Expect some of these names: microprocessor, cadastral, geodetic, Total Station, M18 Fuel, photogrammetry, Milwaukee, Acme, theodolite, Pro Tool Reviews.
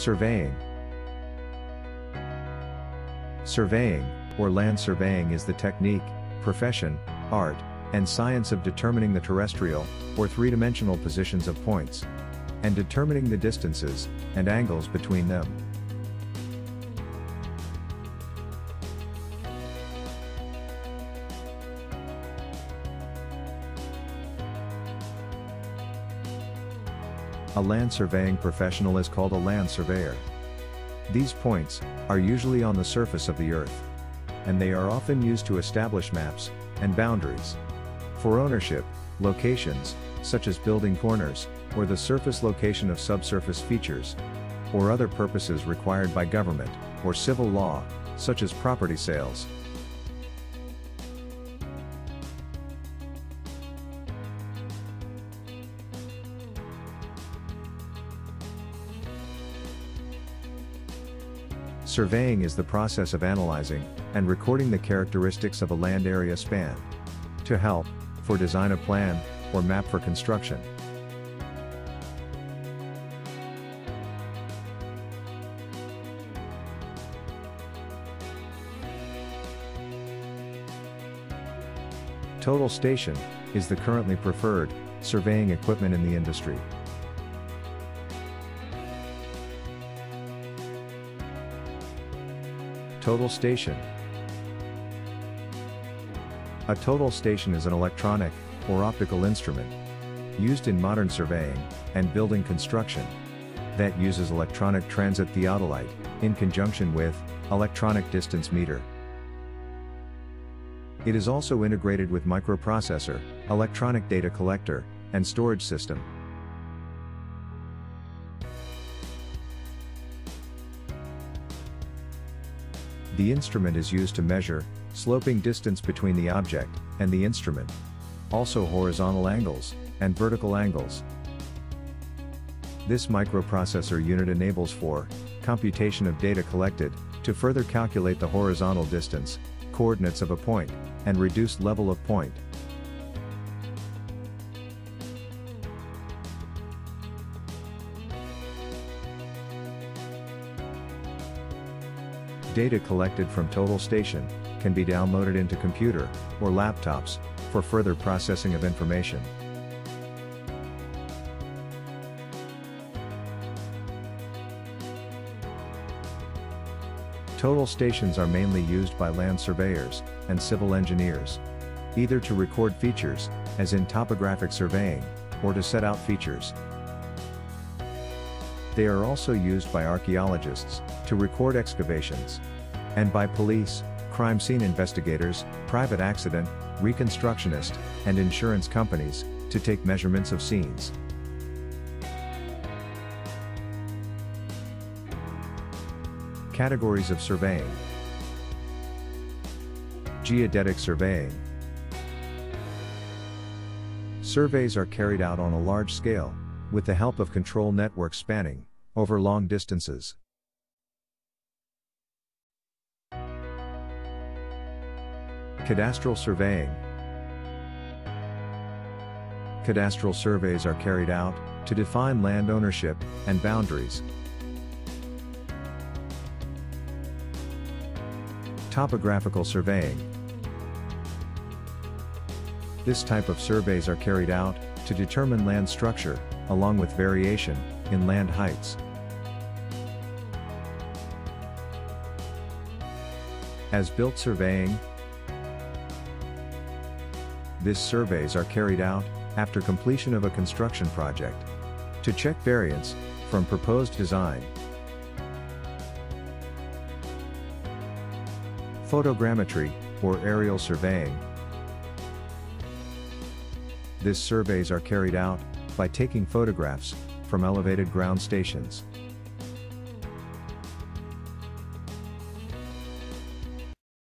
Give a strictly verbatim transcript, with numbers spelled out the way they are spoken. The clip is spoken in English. Surveying. Surveying, or land surveying, is the technique, profession, art, and science of determining the terrestrial, or three-dimensional positions of points, and determining the distances and angles between them. A land surveying professional is called a land surveyor. These points are usually on the surface of the earth, and they are often used to establish maps and boundaries for ownership, locations, such as building corners, or the surface location of subsurface features, or other purposes required by government or civil law, such as property sales. Surveying is the process of analyzing and recording the characteristics of a land area span to help for design a plan or map for construction. Total Station is the currently preferred surveying equipment in the industry. Total Station. A total station is an electronic or optical instrument used in modern surveying and building construction that uses electronic transit theodolite in conjunction with electronic distance meter. It is also integrated with microprocessor, electronic data collector, and storage system. The instrument is used to measure sloping distance between the object and the instrument, also horizontal angles and vertical angles. This microprocessor unit enables for computation of data collected to further calculate the horizontal distance, coordinates of a point, and reduced level of point. Data collected from Total Station can be downloaded into computer or laptops for further processing of information. Total stations are mainly used by land surveyors and civil engineers, either to record features, as in topographic surveying, or to set out features. They are also used by archaeologists to record excavations, and by police, crime scene investigators, private accident, reconstructionists, and insurance companies to take measurements of scenes. Categories of surveying: geodetic surveying. Surveys are carried out on a large scale, with the help of control networks spanning over long distances. Cadastral surveying. Cadastral surveys are carried out to define land ownership and boundaries. Topographical surveying. This type of surveys are carried out to determine land structure, along with variation in land heights. As-built surveying. These surveys are carried out after completion of a construction project to check variance from proposed design. Photogrammetry, or aerial surveying. These surveys are carried out by taking photographs from elevated ground stations.